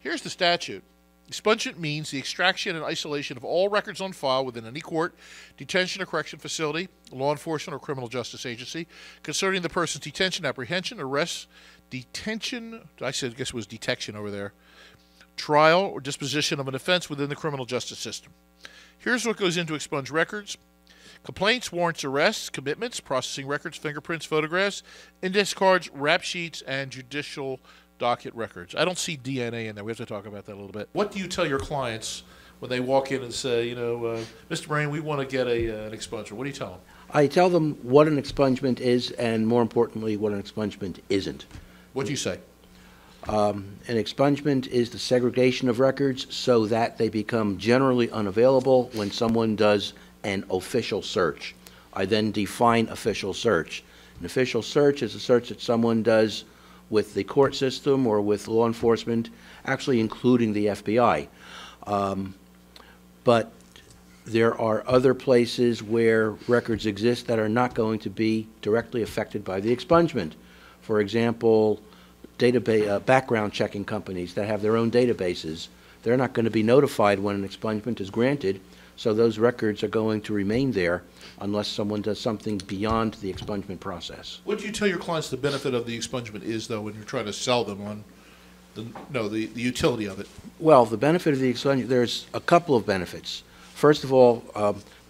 Here's the statute. Expungement means the extraction and isolation of all records on file within any court, detention or correction facility, law enforcement or criminal justice agency, concerning the person's detention, apprehension, arrest, detention, I said, I guess it was detection over there, trial or disposition of an offense within the criminal justice system. Here's what goes into expunged records. Complaints, warrants, arrests, commitments, processing records, fingerprints, photographs, index cards, rap sheets, and judicial docket records. I don't see DNA in there. We have to talk about that a little bit. What do you tell your clients when they walk in and say, you know, Mr. Marain, we want to get an expungement? What do you tell them? I tell them what an expungement is and, more importantly, what an expungement isn't. What do you say? An expungement is the segregation of records so that they become generally unavailable when someone does an official search. I then define official search. An official search is a search that someone does with the court system or with law enforcement, actually including the FBI. But there are other places where records exist that are not going to be directly affected by the expungement. For example, database background checking companies that have their own databases. They're not going to be notified when an expungement is granted, so those records are going to remain there unless someone does something beyond the expungement process. What do you tell your clients the benefit of the expungement is, though, when you're trying to sell them on the utility of it? Well, the benefit of the expungement, there's a couple of benefits. First of all,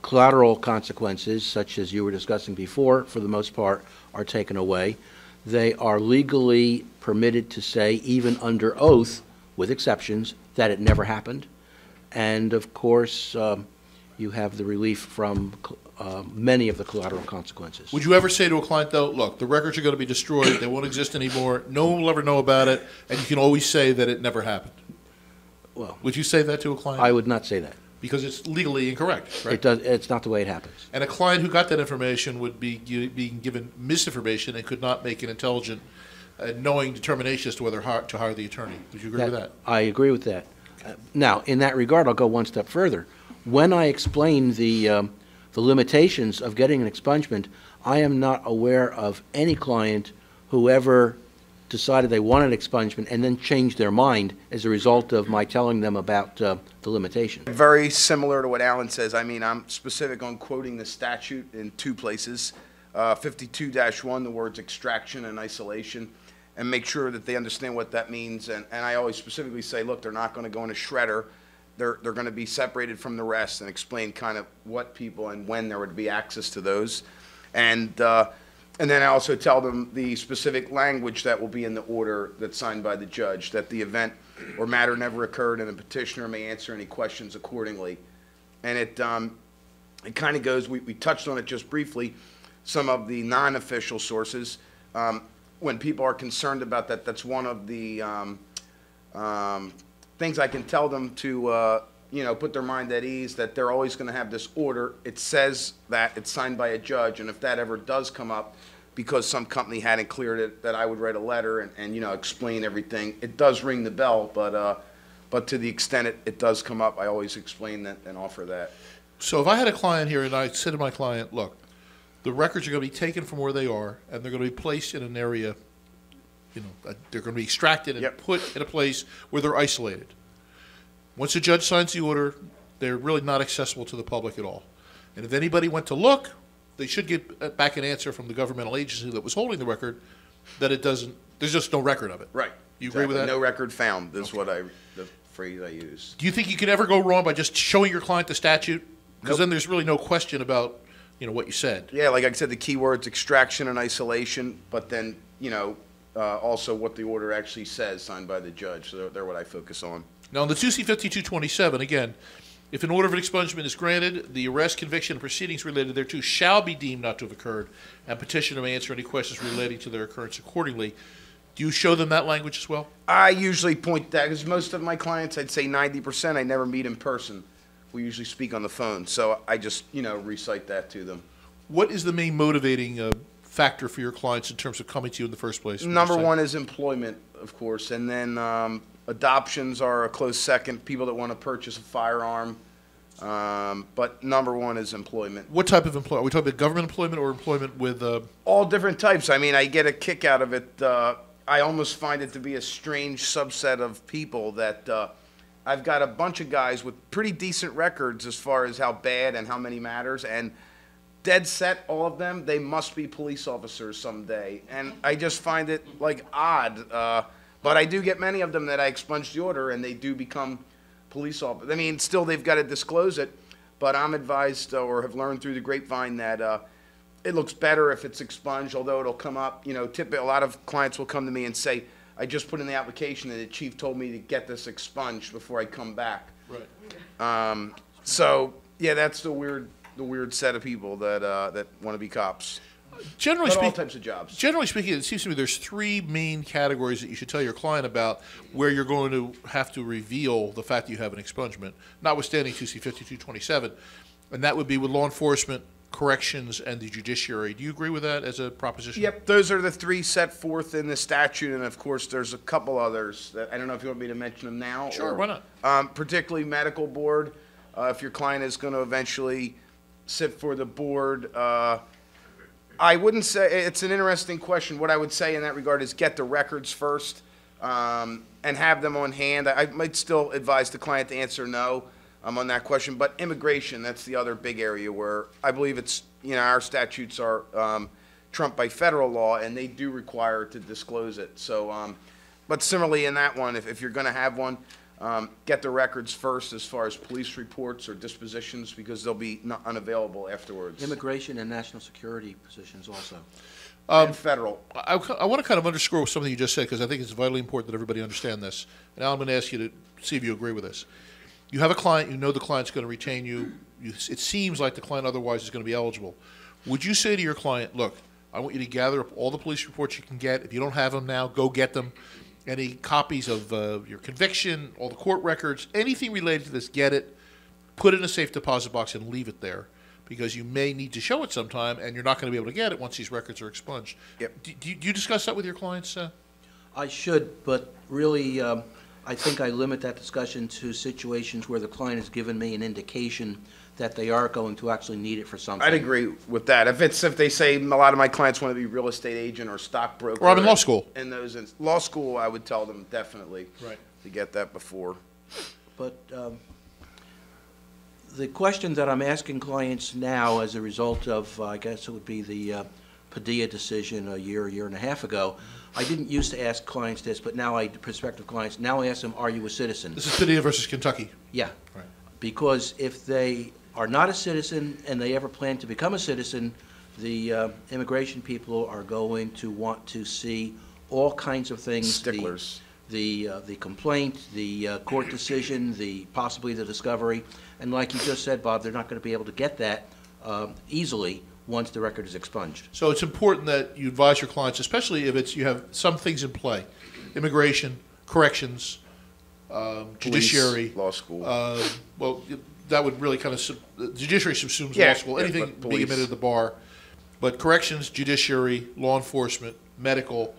collateral consequences, such as you were discussing before, for the most part, are taken away. They are legally permitted to say, even under oath, with exceptions, that it never happened. And, of course, you have the relief from many of the collateral consequences. Would you ever say to a client, though, look, the records are going to be destroyed, they won't exist anymore, no one will ever know about it, and you can always say that it never happened? Well, would you say that to a client? I would not say that. Because it's legally incorrect, right? It's not the way it happens. And a client who got that information would be being given misinformation and could not make an intelligent, knowing determination as to whether to hire the attorney. Would you agree with that? I agree with that. Now, in that regard, I'll go one step further. When I explain the limitations of getting an expungement, I am not aware of any client who ever decided they wanted expungement and then changed their mind as a result of my telling them about the limitation. Very similar to what Allan says. I mean, I'm specific on quoting the statute in two places, 52-1, the words extraction and isolation, and make sure that they understand what that means. And I always specifically say, look, they're not going to go in a shredder. They're going to be separated from the rest, and explain kind of what people and when there would be access to those. And then I also tell them the specific language that will be in the order that's signed by the judge, that the event or matter never occurred, and the petitioner may answer any questions accordingly. And it kind of goes, we touched on it just briefly, some of the non-official sources. When people are concerned about that, that's one of the things I can tell them to you know, put their mind at ease, that they're always going to have this order. It says that it's signed by a judge, and if that ever does come up because some company hadn't cleared it, that I would write a letter and you know, explain everything. It does ring the bell, but to the extent it does come up, I always explain that and offer that. So if I had a client here and I said to my client, look, the records are going to be taken from where they are, and they're going to be placed in an area, you know, they're going to be extracted and put in a place where they're isolated. Once the judge signs the order, they're really not accessible to the public at all. And if anybody went to look, they should get back an answer from the governmental agency that was holding the record that it doesn't, there's just no record of it. Right. You agree with that? No record found is what the phrase I use. Do you think you could ever go wrong by just showing your client the statute? Because then there's really no question about, you know, what you said. Yeah, like I said, the key words, extraction and isolation, but then, you know, also what the order actually says signed by the judge. So they're what I focus on. Now, in the 2C5227, again, if an order of expungement is granted, the arrest, conviction, and proceedings related thereto shall be deemed not to have occurred, and petitioner may answer any questions relating to their occurrence accordingly. Do you show them that language as well? I usually point that, because most of my clients, I'd say 90%, I never meet in person. We usually speak on the phone, so I just, you know, recite that to them. What is the main motivating factor for your clients in terms of coming to you in the first place? Number one is employment, of course, and then adoptions are a close second, people that want to purchase a firearm, but number one is employment. What type of employment? Are we talking about government employment or employment with? All different types. I mean, I get a kick out of it. I almost find it to be a strange subset of people that I've got a bunch of guys with pretty decent records as far as how bad and how many matters, and dead set, all of them, they must be police officers someday. And I just find it, like, odd. But I do get many of them that I expunge the order, and they do become police officers. I mean, still, they've got to disclose it. But I'm advised or have learned through the grapevine that it looks better if it's expunged, although it'll come up. You know, typically, a lot of clients will come to me and say, I just put in the application, and the chief told me to get this expunged before I come back. Right. So, yeah, that's the weird... the weird set of people that that want to be cops. Generally speaking, all types of jobs. Generally speaking, it seems to me there's three main categories that you should tell your client about where you're going to have to reveal the fact that you have an expungement, notwithstanding 2C5227, and that would be with law enforcement, corrections, and the judiciary. Do you agree with that as a proposition? Yep, those are the three set forth in the statute, and of course there's a couple others that I don't know if you want me to mention them now. Sure, or, why not? Particularly medical board, if your client is going to eventually sit for the board. I wouldn't say, it's an interesting question. What I would say in that regard is get the records first and have them on hand. I might still advise the client to answer no on that question, but immigration, that's the other big area where I believe it's, you know, our statutes are trumped by federal law, and they do require to disclose it. So, but similarly in that one, if you're going to have one, get the records first as far as police reports or dispositions, because they'll be not unavailable afterwards. Immigration and national security positions also. And federal. I want to kind of underscore something you just said, because I think it's vitally important that everybody understand this. And Al, I'm going to ask you to see if you agree with this. You have a client. You know the client's going to retain you. It seems like the client otherwise is going to be eligible. Would you say to your client, look, I want you to gather up all the police reports you can get. If you don't have them now, go get them. Any copies of your conviction, all the court records, anything related to this, get it, put it in a safe deposit box and leave it there, because you may need to show it sometime and you're not going to be able to get it once these records are expunged. Yep. Do you discuss that with your clients? I should, but really I think I limit that discussion to situations where the client has given me an indication that they are going to actually need it for something. I'd agree with that. If they say a lot of my clients want to be real estate agent or stockbroker. Or I'm in law school. In those law school, I would tell them definitely to get that before. But the question that I'm asking clients now, as a result of I guess it would be the Padilla decision a year and a half ago. I didn't used to ask clients this, but now prospective clients, now I ask them, are you a citizen? This is Padilla versus Kentucky. Yeah, right. Because if they are not a citizen and they ever plan to become a citizen, the immigration people are going to want to see all kinds of things. Sticklers. The complaint, the court decision, possibly the discovery. And like you just said, Bob, they're not going to be able to get that easily once the record is expunged. So it's important that you advise your clients, especially if you have some things in play, immigration, corrections, police, judiciary, law school. Well, that would really kind of judiciary subsumes law school. Anything being admitted to the bar, but corrections, judiciary, law enforcement, medical,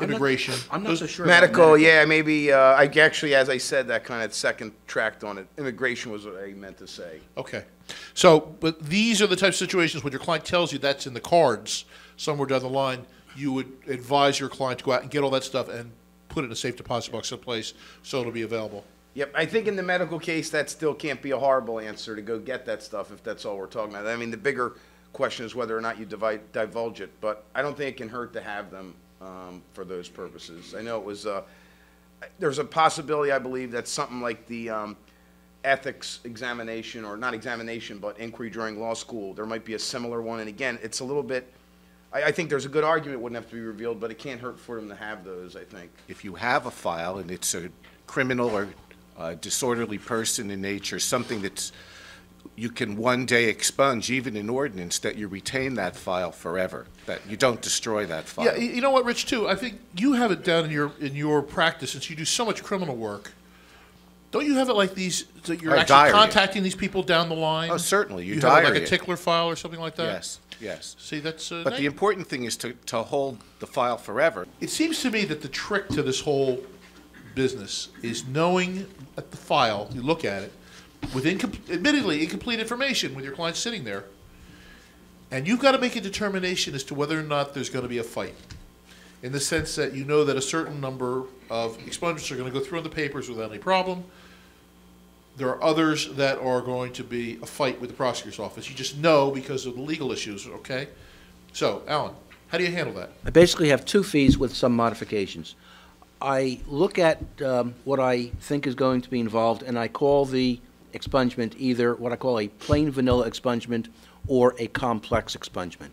immigration. I'm not so sure. Medical, yeah, maybe. I actually, as I said, that kind of second tracked on it. Immigration was what I meant to say. Okay. So, but these are the types of situations when your client tells you that's in the cards somewhere down the line, you would advise your client to go out and get all that stuff and put it in a safe deposit box someplace so it'll be available. Yep. I think in the medical case, that still can't be a horrible answer to go get that stuff if that's all we're talking about. I mean, the bigger question is whether or not you divulge it, but I don't think it can hurt to have them for those purposes. I know it was there's a possibility, I believe, that something like the ethics examination, or not examination, but inquiry during law school, there might be a similar one. And again, it's a little bit, I think there's a good argument it wouldn't have to be revealed, but it can't hurt for them to have those, I think. If you have a file and it's a criminal or disorderly person in nature, something that's you can one day expunge, even in ordinance, that you retain that file forever, that you don't destroy that file. Yeah, you know what, Rich, too, I think you have it down in your practice, since you do so much criminal work. Don't you have it like these, that you're actually contacting these people down the line? Oh, certainly. You have like a tickler file or something like that? Yes, yes. See, that's... but the important thing is to hold the file forever. It seems to me that the trick to this whole business is knowing at the file, you look at it, with admittedly incomplete information with your client sitting there, and you've got to make a determination as to whether or not there's going to be a fight. in the sense that you know that a certain number of expungements are going to go through on the papers without any problem. There are others that are going to be a fight with the prosecutor's office. You just know because of the legal issues, okay? So, Allan, how do you handle that? I basically have two fees with some modifications. I look at what I think is going to be involved, and I call the expungement either what I call a plain vanilla expungement or a complex expungement.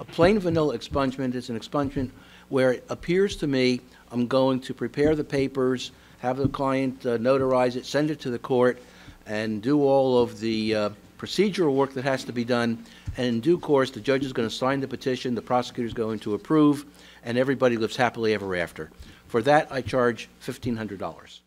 A plain vanilla expungement is an expungement where it appears to me I'm going to prepare the papers, have the client notarize it, send it to the court, and do all of the procedural work that has to be done. And in due course, the judge is going to sign the petition, the prosecutor is going to approve, and everybody lives happily ever after. For that, I charge $1,500.